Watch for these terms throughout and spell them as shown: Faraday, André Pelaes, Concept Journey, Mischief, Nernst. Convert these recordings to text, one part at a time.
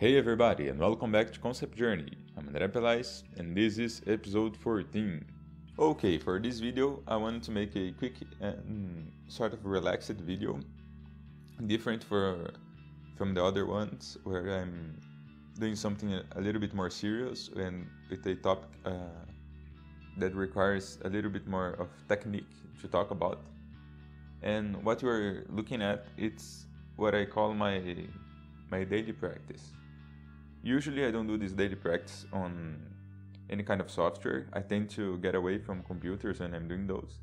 Hey everybody and welcome back to Concept Journey. I'm André Pelaes and this is episode 14. Okay, for this video I wanted to make a quick and sort of relaxed video, different from the other ones where I'm doing something a little bit more serious and with a topic that requires a little bit more of technique to talk about. And what you're looking at, it's what I call my daily practice. Usually I don't do this daily practice on any kind of software. I tend to get away from computers when I'm doing those.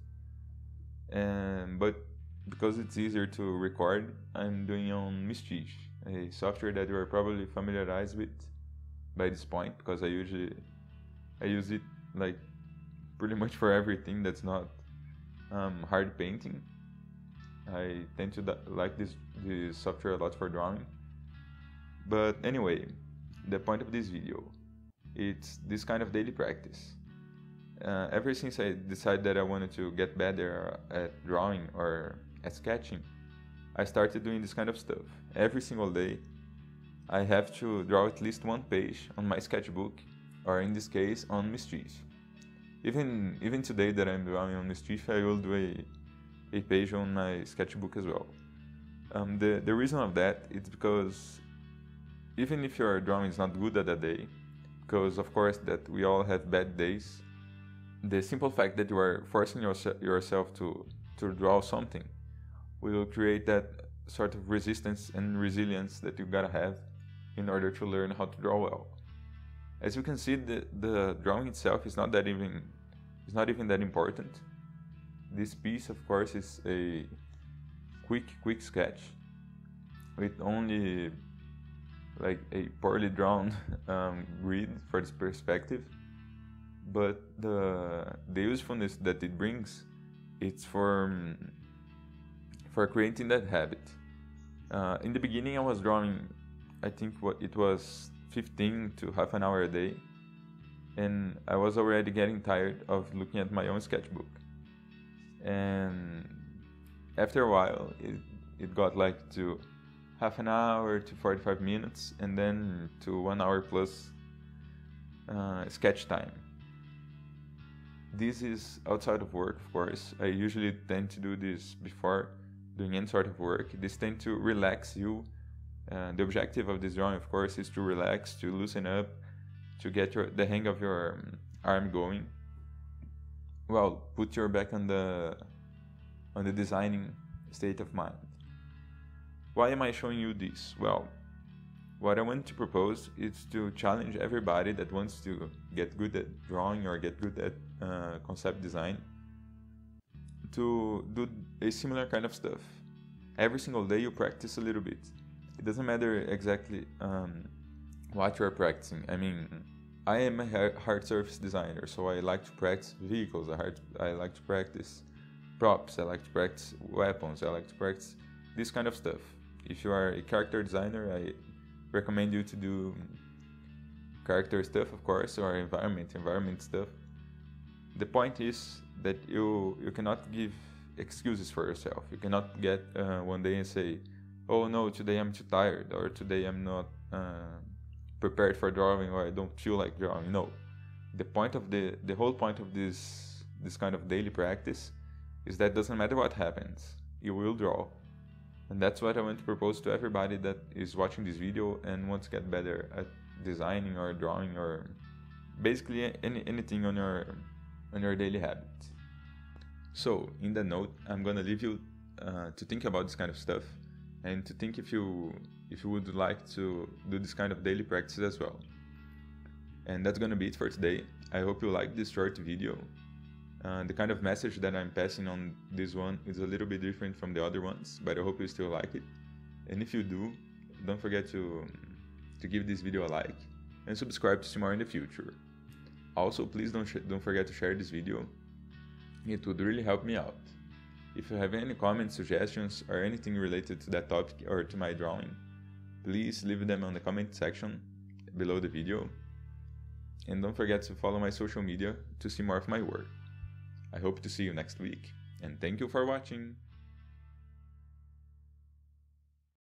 But because it's easier to record, I'm doing on Mischief, a software that you're probably familiarized with by this point, because I use it like pretty much for everything that's not hard painting. I tend to like this software a lot for drawing. But anyway, the point of this video, it's this kind of daily practice. Ever since I decided that I wanted to get better at drawing or at sketching, I started doing this kind of stuff. Every single day, I have to draw at least one page on my sketchbook, or in this case, on Mischief. Even today that I'm drawing on Mischief, I will do a page on my sketchbook as well. The reason of that is because even if your drawing is not good at that day, because of course that we all have bad days, the simple fact that you are forcing yourself to draw something will create that sort of resistance and resilience that you gotta have in order to learn how to draw well. As you can see, the drawing itself is not even that important. This piece, of course, is a quick sketch with only like a poorly drawn grid for this perspective, but the usefulness that it brings, it's for creating that habit. In the beginning I was drawing, I think it was 15 to half an hour a day, and I was already getting tired of looking at my own sketchbook. And after a while it got like to half an hour to 45 minutes, and then to 1 hour plus sketch time. This is outside of work, of course. I usually tend to do this before doing any sort of work. This tends to relax you. The objective of this drawing, of course, is to relax, to loosen up, to get the hang of your arm going. Well, put your back on the designing state of mind. Why am I showing you this? Well, what I want to propose is to challenge everybody that wants to get good at drawing or get good at concept design to do a similar kind of stuff. Every single day you practice a little bit. It doesn't matter exactly what you're practicing. I mean, I am a hard surface designer, so I like to practice vehicles, I like to practice props, I like to practice weapons, I like to practice this kind of stuff. If you are a character designer, I recommend you to do character stuff, of course, or environment stuff. The point is that you cannot give excuses for yourself. You cannot get one day and say, oh no, today I'm too tired, or today I'm not prepared for drawing, or I don't feel like drawing. No, the whole point of this kind of daily practice is that doesn't matter what happens, you will draw. And that's what I want to propose to everybody that is watching this video and wants to get better at designing or drawing or basically anything on your daily habits. So, in that note, I'm gonna leave you to think about this kind of stuff and to think if you would like to do this kind of daily practice as well. And that's gonna be it for today. I hope you liked this short video. The kind of message that I'm passing on this one is a little bit different from the other ones, but I hope you still like it. And if you do, don't forget to give this video a like and subscribe to see more in the future. Also, please don't forget to share this video. It would really help me out. If you have any comments, suggestions, or anything related to that topic or to my drawing, please leave them on the comment section below the video. And don't forget to follow my social media to see more of my work. I hope to see you next week, and thank you for watching!